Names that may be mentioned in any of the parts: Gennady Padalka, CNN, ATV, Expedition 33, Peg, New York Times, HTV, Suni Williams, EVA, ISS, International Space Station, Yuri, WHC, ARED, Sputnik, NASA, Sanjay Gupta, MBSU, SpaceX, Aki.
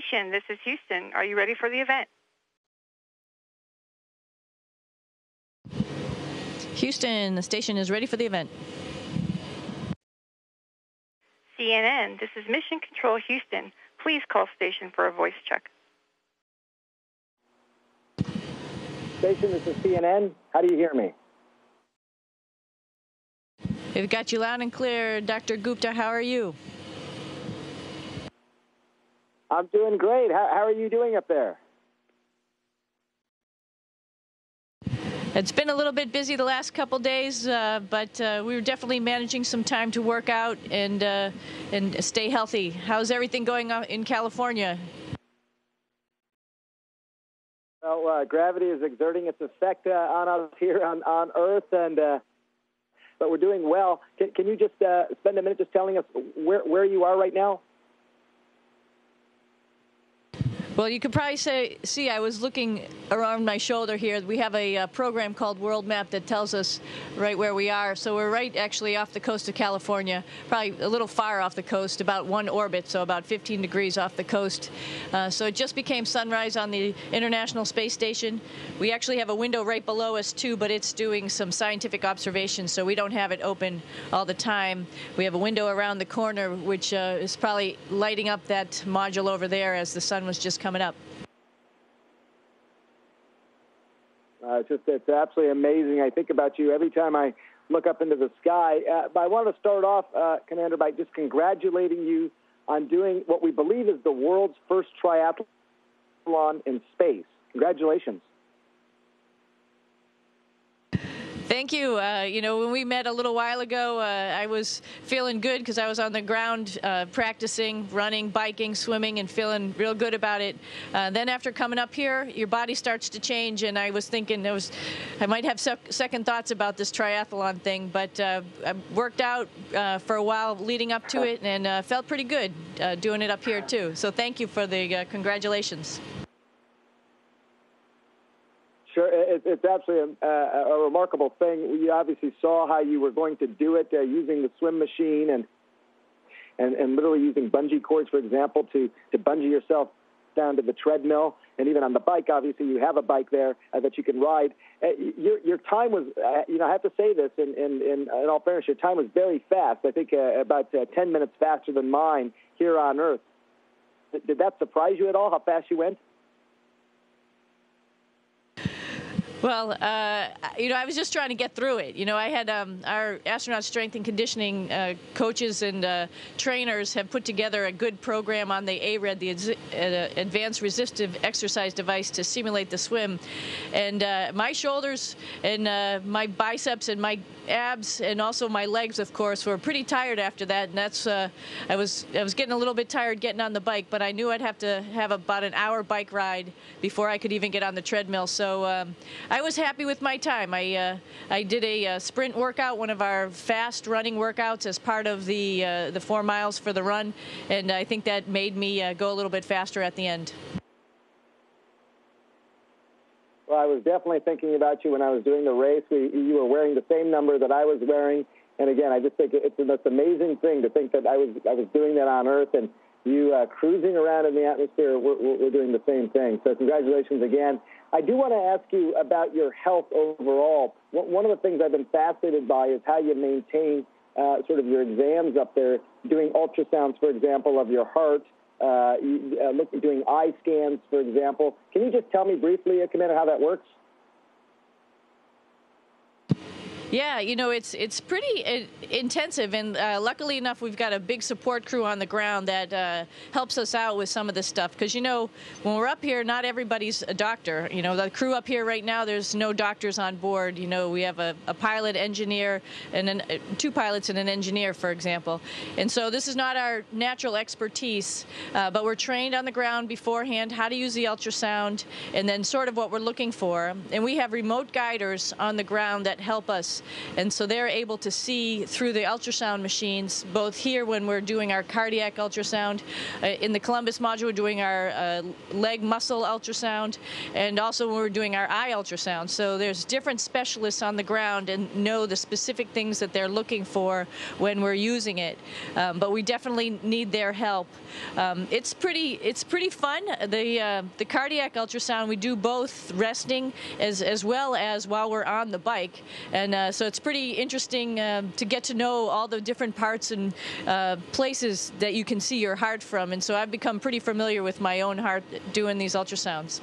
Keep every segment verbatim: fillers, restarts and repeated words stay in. Station. This is Houston. Are you ready for the event? Houston, the station is ready for the event. C N N, this is Mission Control Houston. Please call station for a voice check. Station, this is C N N. How do you hear me? We've got you loud and clear. Doctor Gupta, how are you? I'm doing great. How, how are you doing up there? It's been a little bit busy the last couple days, uh, but uh, we were definitely managing some time to work out and uh, and stay healthy. How's everything going on in California? Well, uh, gravity is exerting its effect uh, on us here on, on Earth, and uh, but we're doing well. Can, can you just uh, spend a minute just telling us where, where you are right now? Well, you could probably say, see, I was looking around my shoulder here. We have a uh, program called World Map that tells us right where we are. So we're right actually off the coast of California, probably a little far off the coast, about one orbit, so about fifteen degrees off the coast. Uh, so it just became sunrise on the International Space Station. We actually have a window right below us, too, but it's doing some scientific observations, so we don't have it open all the time. We have a window around the corner, which uh, is probably lighting up that module over there as the sun was just coming up. Uh, it's just it's absolutely amazing. I think about you every time I look up into the sky. Uh, but I want to start off, uh, Commander, by just congratulating you on doing what we believe is the world's first triathlon in space. Congratulations. Thank you. Uh, you know, when we met a little while ago, uh, I was feeling good because I was on the ground uh, practicing, running, biking, swimming, and feeling real good about it. Uh, then after coming up here, your body starts to change, and I was thinking I was, I might have sec second thoughts about this triathlon thing, but uh, I worked out uh, for a while leading up to it and uh, felt pretty good uh, doing it up here, too. So thank you for the uh, congratulations. Sure. It's absolutely a, a remarkable thing. We obviously saw how you were going to do it uh, using the swim machine and, and and literally using bungee cords, for example, to, to bungee yourself down to the treadmill. And even on the bike, obviously, you have a bike there uh, that you can ride. Uh, your, your time was, uh, you know, I have to say this, in, in, in, in all fairness, your time was very fast. I think uh, about uh, ten minutes faster than mine here on Earth. Did that surprise you at all, how fast you went? Well, uh, you know, I was just trying to get through it. You know, I had um, our astronaut strength and conditioning uh, coaches and uh, trainers have put together a good program on the A R E D, the uh, Advanced Resistive Exercise Device, to simulate the swim. And uh, my shoulders and uh, my biceps and my abs and also my legs, of course, were pretty tired after that. And that's uh, I was I was getting a little bit tired getting on the bike, but I knew I'd have to have about an hour bike ride before I could even get on the treadmill. So. Um, I was happy with my time. I uh, I did a uh, sprint workout, one of our fast running workouts, as part of the uh, the four miles for the run, and I think that made me uh, go a little bit faster at the end. Well, I was definitely thinking about you when I was doing the race. We, you were wearing the same number that I was wearing, and again, I just think it's the most amazing thing to think that I was I was doing that on Earth, and you uh, cruising around in the atmosphere. We're, we're doing the same thing. So congratulations again. I do want to ask you about your health overall. One of the things I've been fascinated by is how you maintain uh, sort of your exams up there, doing ultrasounds, for example, of your heart, uh, doing eye scans, for example. Can you just tell me briefly, Commander, how that works? Yeah, you know, it's it's pretty intensive, and uh, luckily enough, we've got a big support crew on the ground that uh, helps us out with some of this stuff. Because, you know, when we're up here, not everybody's a doctor. You know, the crew up here right now, there's no doctors on board. You know, we have a, a pilot, engineer, and an, uh, two pilots and an engineer, for example. And so this is not our natural expertise, uh, but we're trained on the ground beforehand how to use the ultrasound and then sort of what we're looking for. And we have remote guiders on the ground that help us space. And so they're able to see through the ultrasound machines, both here when we're doing our cardiac ultrasound, uh, in the Columbus module we're doing our uh, leg muscle ultrasound, and also when we're doing our eye ultrasound. So there's different specialists on the ground and know the specific things that they're looking for when we're using it. Um, but we definitely need their help. Um, it's pretty it's pretty fun. The, uh, the cardiac ultrasound, we do both resting as, as well as while we're on the bike. And uh, so it's pretty interesting uh, to get to know all the different parts and uh, places that you can see your heart from. And so I've become pretty familiar with my own heart doing these ultrasounds.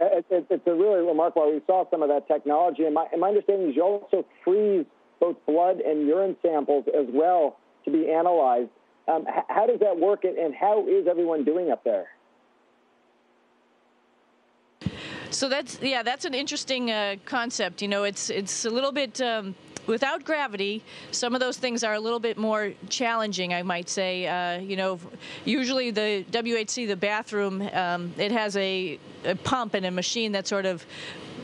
It's, it's, it's a really remarkable. We saw some of that technology. And my, and my understanding is you also freeze both blood and urine samples as well to be analyzed. Um, how does that work, and how is everyone doing up there? So that's, yeah, that's an interesting uh, concept. You know, it's, it's a little bit... Um Without gravity, some of those things are a little bit more challenging, I might say. Uh, you know, usually the W H C, the bathroom, um, it has a, a pump and a machine that sort of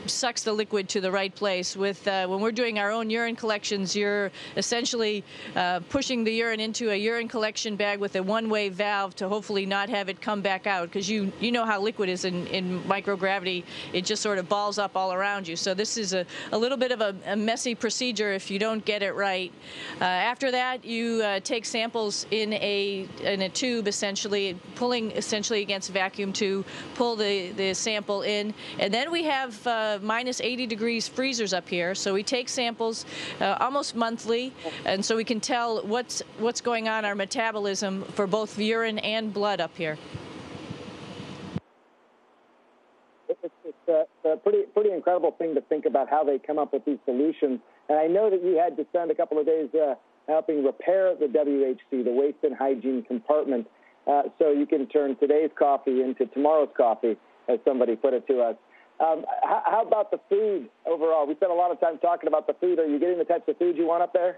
sucks the liquid to the right place. With uh, when we're doing our own urine collections, you're essentially uh, pushing the urine into a urine collection bag with a one-way valve to hopefully not have it come back out, because you you know how liquid is in, in microgravity. It just sort of balls up all around you. So this is a, a little bit of a, a messy procedure if you don't get it right. Uh, after that, you uh, take samples in a in a tube, essentially pulling essentially against vacuum to pull the, the sample in, and then we have uh, minus eighty degrees freezers up here, so we take samples uh, almost monthly, and so we can tell what's what's going on our metabolism for both urine and blood up here. It's, it's a, a pretty pretty incredible thing to think about how they come up with these solutions. And I know that you had to spend a couple of days uh, helping repair the W H C, the waste and hygiene compartment, uh, so you can turn today's coffee into tomorrow's coffee, as somebody put it to us. Um, how about the food overall? We spent a lot of time talking about the food. Are you getting the types of food you want up there?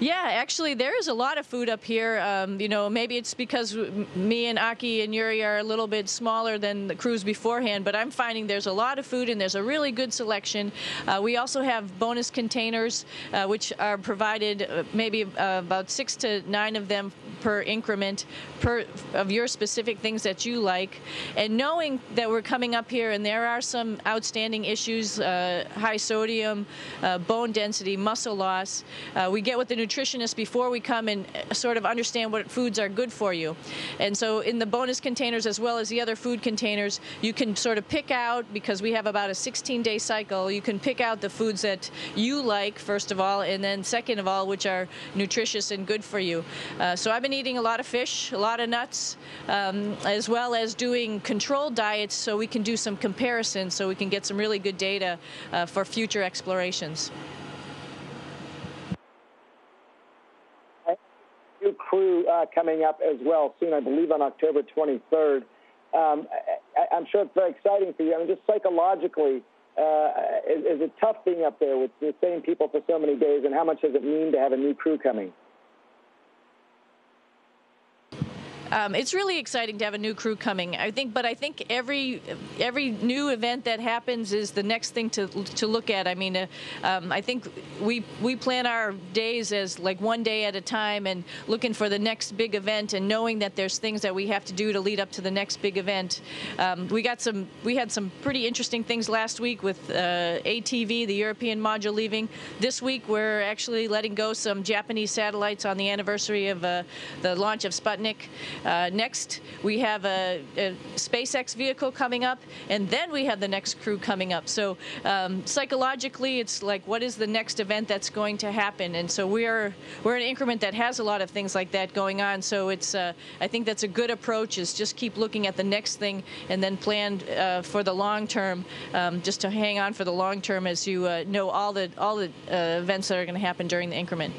Yeah, actually, there is a lot of food up here. Um, you know, maybe it's because me and Aki and Yuri are a little bit smaller than the crews beforehand, but I'm finding there's a lot of food and there's a really good selection. Uh, we also have bonus containers, uh, which are provided, uh, maybe uh, about six to nine of them per increment per of your specific things that you like. And knowing that we're coming up here and there are some outstanding issues, uh, high sodium, uh, bone density, muscle loss, uh, we get with the nutrition nutritionist before we come and sort of understand what foods are good for you. And so in the bonus containers, as well as the other food containers, you can sort of pick out, because we have about a sixteen day cycle, you can pick out the foods that you like, first of all, and then second of all, which are nutritious and good for you. Uh, so I've been eating a lot of fish, a lot of nuts, um, as well as doing controlled diets so we can do some comparisons, so we can get some really good data uh, for future explorations. Crew uh, coming up as well soon, I believe on October twenty-third. Um, I, I'm sure it's very exciting for you. I mean, just psychologically, uh, is, is it tough being up there with the same people for so many days, and how much does it mean to have a new crew coming? Um, it's really exciting to have a new crew coming, I think, but I think every every new event that happens is the next thing to to look at. I mean, uh, um, I think we we plan our days as like one day at a time and looking for the next big event and knowing that there's things that we have to do to lead up to the next big event. Um, we got some we had some pretty interesting things last week with uh, A T V, the European module leaving. This week we're actually letting go some Japanese satellites on the anniversary of uh, the launch of Sputnik. Uh, next, we have a, a SpaceX vehicle coming up, and then we have the next crew coming up. So um, psychologically, it's like, what is the next event that's going to happen? And so we're we're an increment that has a lot of things like that going on. So it's uh, I think that's a good approach, is just keep looking at the next thing and then plan uh, for the long term, um, just to hang on for the long term as you uh, know all the all the uh, events that are going to happen during the increment.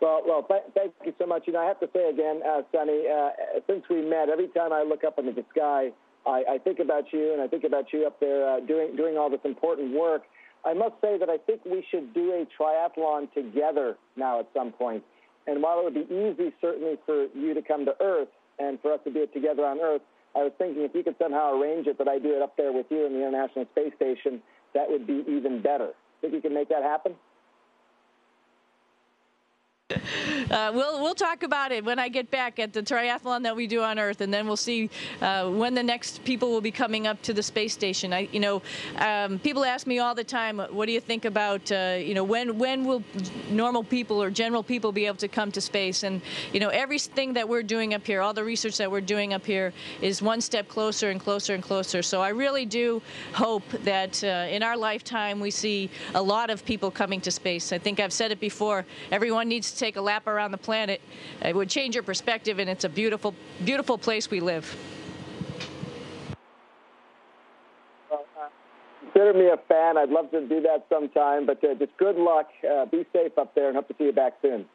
Well, well, th thank you so much. You know, I have to say again, uh, Suni, uh, since we met, every time I look up into the sky, I, I think about you, and I think about you up there uh, doing doing all this important work. I must say that I think we should do a triathlon together now at some point. And while it would be easy, certainly, for you to come to Earth, and for us to do it together on Earth, I was thinking if you could somehow arrange it that I do it up there with you in the International Space Station, that would be even better. Think you can make that happen? Uh, we'll we'll talk about it when I get back at the triathlon that we do on Earth, and then we'll see uh, when the next people will be coming up to the space station. I, you know, um, people ask me all the time, what do you think about, uh, you know, when when will normal people or general people be able to come to space? And you know, everything that we're doing up here, all the research that we're doing up here, is one step closer and closer and closer. So I really do hope that uh, in our lifetime we see a lot of people coming to space. I think I've said it before. Everyone needs to take a lap around the planet. It would change your perspective, and it's a beautiful, beautiful place we live. Well, uh, consider me a fan. I'd love to do that sometime, but uh, just good luck. Uh, be safe up there, and hope to see you back soon.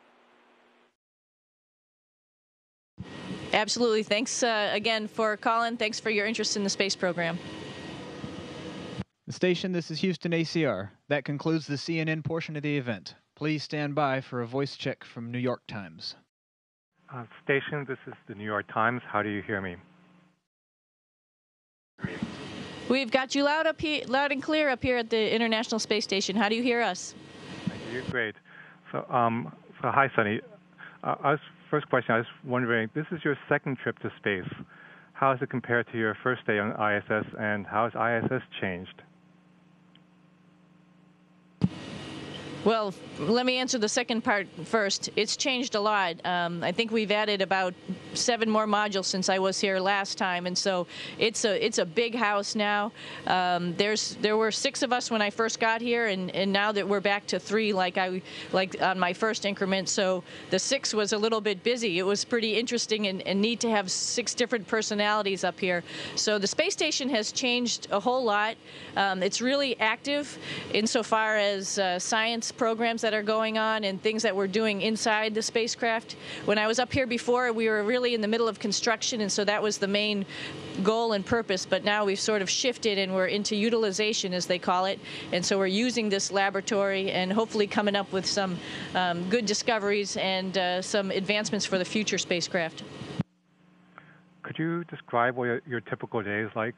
Absolutely. Thanks uh, again for calling. Thanks for your interest in the space program. The station, this is Houston A C R. That concludes the C N N portion of the event. Please stand by for a voice check from New York Times. Uh, station, this is the New York Times. How do you hear me? We've got you loud up here, loud and clear up here at the International Space Station. How do you hear us? Thank you. Great. So, um, so hi, Suni. Uh, I was, first question, I was wondering, this is your second trip to space. How does it compare to your first day on I S S, and how has I S S changed? Well, let me answer the second part first. It's changed a lot. Um, I think we've added about seven more modules since I was here last time, and so it's a it's a big house now. Um, there's there were six of us when I first got here, and, and now that we're back to three, like I like on my first increment. So the six was a little bit busy. It was pretty interesting and, and neat to have six different personalities up here. So the space station has changed a whole lot. Um, it's really active insofar as uh, science programs that are going on and things that we're doing inside the spacecraft. When I was up here before, we were really in the middle of construction, and so that was the main goal and purpose, but now we've sort of shifted and we're into utilization, as they call it, and so we're using this laboratory and hopefully coming up with some um, good discoveries and uh, some advancements for the future spacecraft. Could you describe what your, your typical day is like?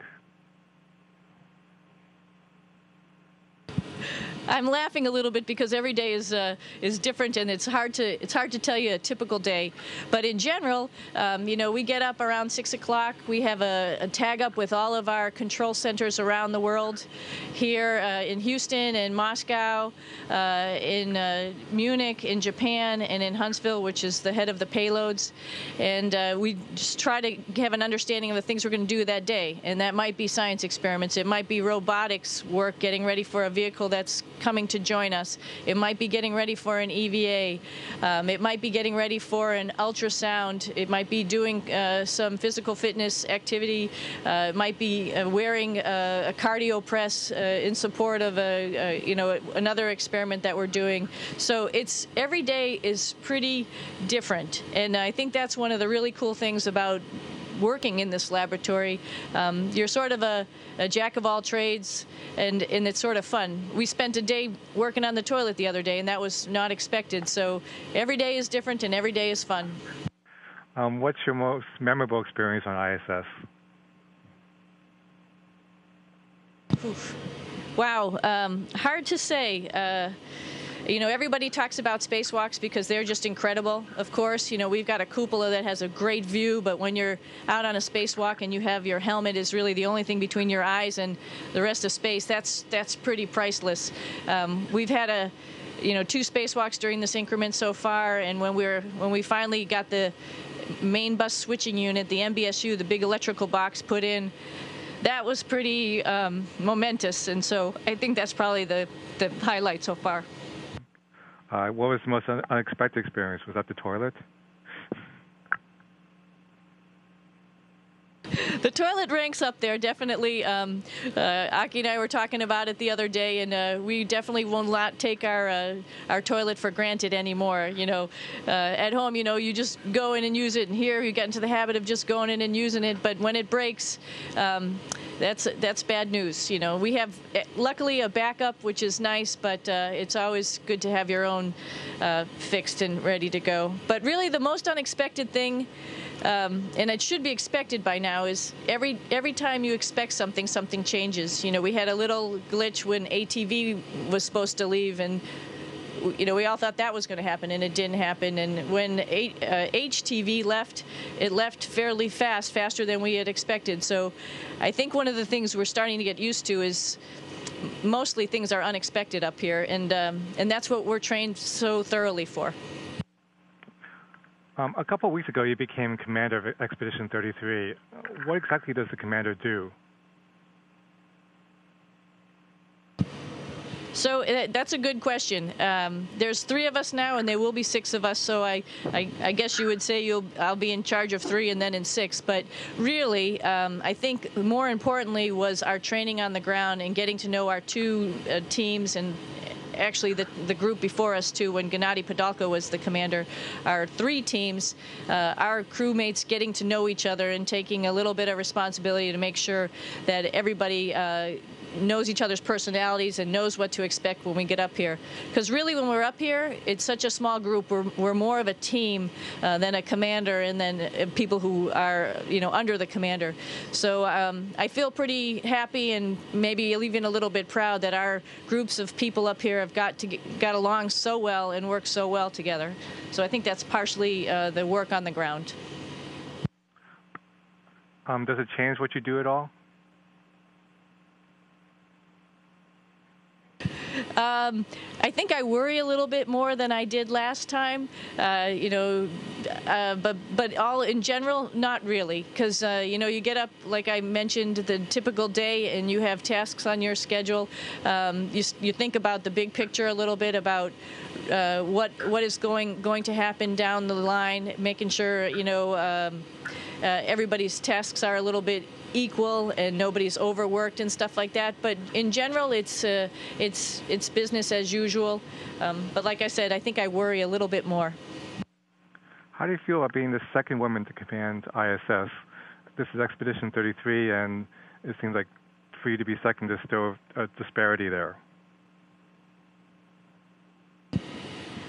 I'm laughing a little bit because every day is uh, is different, and it's hard to it's hard to tell you a typical day. But in general, um, you know, we get up around six o'clock. We have a, a tag up with all of our control centers around the world, here uh, in Houston, in Moscow, uh, in uh, Munich, in Japan, and in Huntsville, which is the head of the payloads. And uh, we just try to have an understanding of the things we're going to do that day, and that might be science experiments, it might be robotics work, getting ready for a vehicle that's coming to join us. It might be getting ready for an E V A. Um, it might be getting ready for an ultrasound. It might be doing uh, some physical fitness activity. Uh, it might be uh, wearing uh, a cardio press uh, in support of a, a, you know, another experiment that we're doing. So it's every day is pretty different, and I think that's one of the really cool things about working in this laboratory. Um, you're sort of a, a jack of all trades, and, and it's sort of fun. We spent a day working on the toilet the other day, and that was not expected. So every day is different, and every day is fun. Um, what's your most memorable experience on I S S? Oof. Wow, um, hard to say. Uh, You know, everybody talks about spacewalks because they're just incredible, of course. You know, we've got a cupola that has a great view, but when you're out on a spacewalk and you have your helmet is really the only thing between your eyes and the rest of space, that's, that's pretty priceless. Um, we've had a... you know, two spacewalks during this increment so far, and when we were, when we finally got the main bus switching unit, the M B S U, the big electrical box put in, that was pretty um, momentous, and so I think that's probably the, the highlight so far. Uh, what was the most un unexpected experience? Was that the toilet? The toilet ranks up there, definitely. Um, uh, Aki and I were talking about it the other day, and uh, we definitely will not take our uh, our toilet for granted anymore. You know, uh, at home, you know, you just go in and use it, and here you get into the habit of just going in and using it. But when it breaks, um, that's that's bad news. You know, we have luckily a backup, which is nice, but uh, it's always good to have your own uh, fixed and ready to go. But really, the most unexpected thing um, and it should be expected by now, is every every time you expect something, something changes. You know, we had a little glitch when A T V was supposed to leave, and you know, we all thought that was going to happen, and it didn't happen. And when a, uh, H T V left, it left fairly fast, faster than we had expected. So I think one of the things we're starting to get used to is mostly things are unexpected up here, and um, and that's what we're trained so thoroughly for. Um, a couple of weeks ago, you became commander of Expedition thirty-three. What exactly does the commander do? So uh, that's a good question. Um, there's three of us now, and there will be six of us. So I, I, I guess you would say you'll, I'll be in charge of three and then in six. But really, um, I think more importantly was our training on the ground and getting to know our two uh, teams, and actually the, the group before us, too, when Gennady Padalka was the commander. Our three teams, uh, our crewmates getting to know each other and taking a little bit of responsibility to make sure that everybody uh, knows each other's personalities and knows what to expect when we get up here. Because really, when we're up here, it's such a small group. We're, we're more of a team uh, than a commander, and then uh, people who are, you know, under the commander. So um, I feel pretty happy and maybe even a little bit proud that our groups of people up here have got to get, got along so well and worked so well together. So I think that's partially uh, the work on the ground. Um, does it change what you do at all? Um, I think I worry a little bit more than I did last time, uh, you know, uh, but but all in general, not really, because, uh, you know, you get up, like I mentioned, the typical day, and you have tasks on your schedule. Um, you, you think about the big picture a little bit, about uh, what what is going, going to happen down the line, making sure, you know, um, uh, everybody's tasks are a little bit equal and nobody's overworked and stuff like that. But in general, it's uh, it's it's business as usual. Um, but like I said, I think I worry a little bit more. How do you feel about being the second woman to command I S S? This is Expedition thirty-three, and it seems like for you to be second, there's still a disparity there.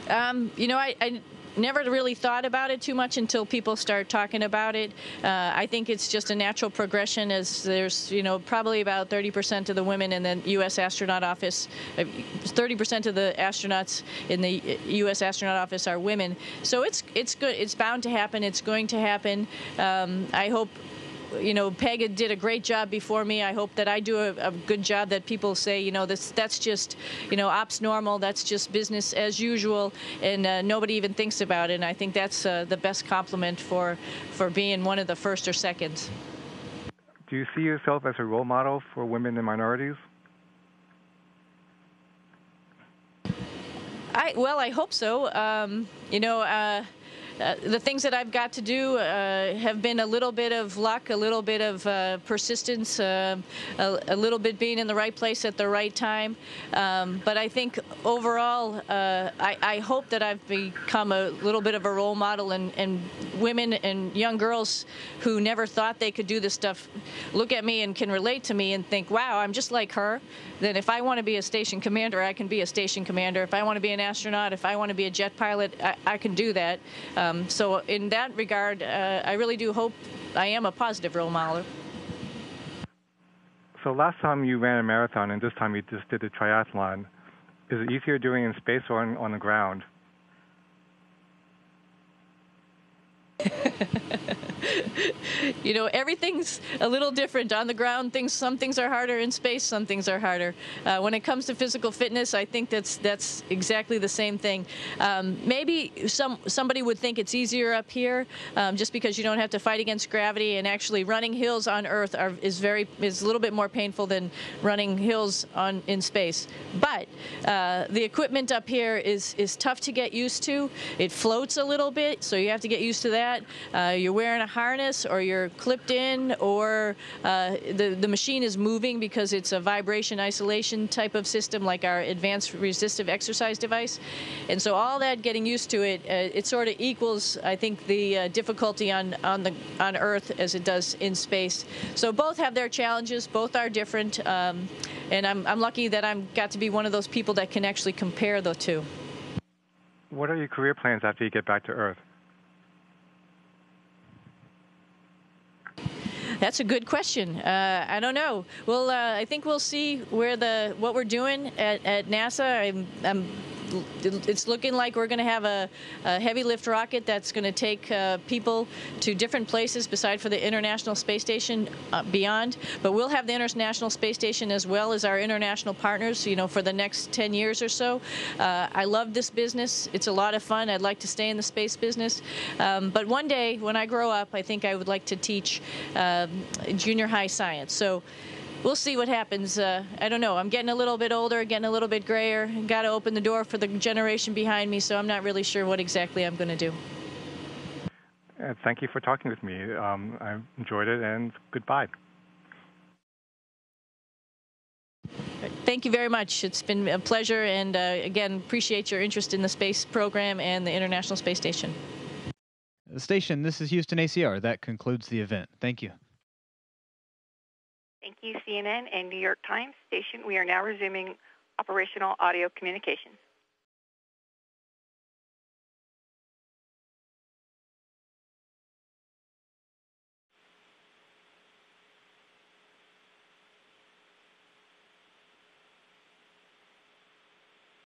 Um, you know, I. I Never really thought about it too much until people start talking about it. Uh, I think it's just a natural progression, as there's, you know, probably about thirty percent of the women in the U S astronaut office, thirty percent of the astronauts in the U S astronaut office are women. So it's it's good. It's bound to happen. It's going to happen. Um, I hope. You know, Peg did a great job before me. I hope that I do a, a good job, that people say, you know, this, that's just, you know, ops normal, that's just business as usual, and uh, nobody even thinks about it. And I think that's uh, the best compliment for, for being one of the first or seconds. Do you see yourself as a role model for women and minorities? I, well, I hope so. Um, you know, uh, Uh, the things that I've got to do uh, have been a little bit of luck, a little bit of uh, persistence, uh, a, a little bit being in the right place at the right time. Um, but I think overall, uh, I, I hope that I've become a little bit of a role model, and, and women and young girls who never thought they could do this stuff look at me and can relate to me and think, wow, I'm just like her. Then if I want to be a station commander, I can be a station commander. If I want to be an astronaut, if I want to be a jet pilot, I, I can do that. Um, Um, so in that regard, uh, I really do hope I am a positive role model. So last time you ran a marathon, and this time you just did a triathlon. Is it easier doing in space or on, on the ground? You know, everything's a little different. On the ground, things, some things are harder. In space, some things are harder. Uh, when it comes to physical fitness, I think that's that's exactly the same thing. Um, maybe some somebody would think it's easier up here, um, just because you don't have to fight against gravity. And actually, running hills on Earth are, is very is a little bit more painful than running hills on in space. But uh, the equipment up here is is tough to get used to. It floats a little bit, so you have to get used to that. Uh, you're wearing a harness, or you're clipped in, or uh, the, the machine is moving because it's a vibration isolation type of system, like our advanced resistive exercise device. And so all that, getting used to it, uh, it sort of equals, I think, the uh, difficulty on, on, the, on Earth as it does in space. So both have their challenges. Both are different. Um, and I'm, I'm lucky that I've got to be one of those people that can actually compare the two. What are your career plans after you get back to Earth? That's a good question. Uh, I don't know. Well, uh, I think we'll see where the what we're doing at, at NASA. I'm, I'm It's looking like we're going to have a, a heavy lift rocket that's going to take uh, people to different places besides for the International Space Station uh, beyond. But we'll have the International Space Station as well as our international partners, you know, for the next ten years or so. Uh, I love this business. It's a lot of fun. I'd like to stay in the space business. Um, but one day when I grow up, I think I would like to teach uh, junior high science. So we'll see what happens. Uh, I don't know. I'm getting a little bit older, getting a little bit grayer. Got to open the door for the generation behind me, so I'm not really sure what exactly I'm going to do. Uh, thank you for talking with me. Um, I enjoyed it, and goodbye. Thank you very much. It's been a pleasure, and uh, again, appreciate your interest in the space program and the International Space Station. Station, this is Houston A C R. That concludes the event. Thank you. Thank you, C N N and New York Times Station. We are now resuming operational audio communications.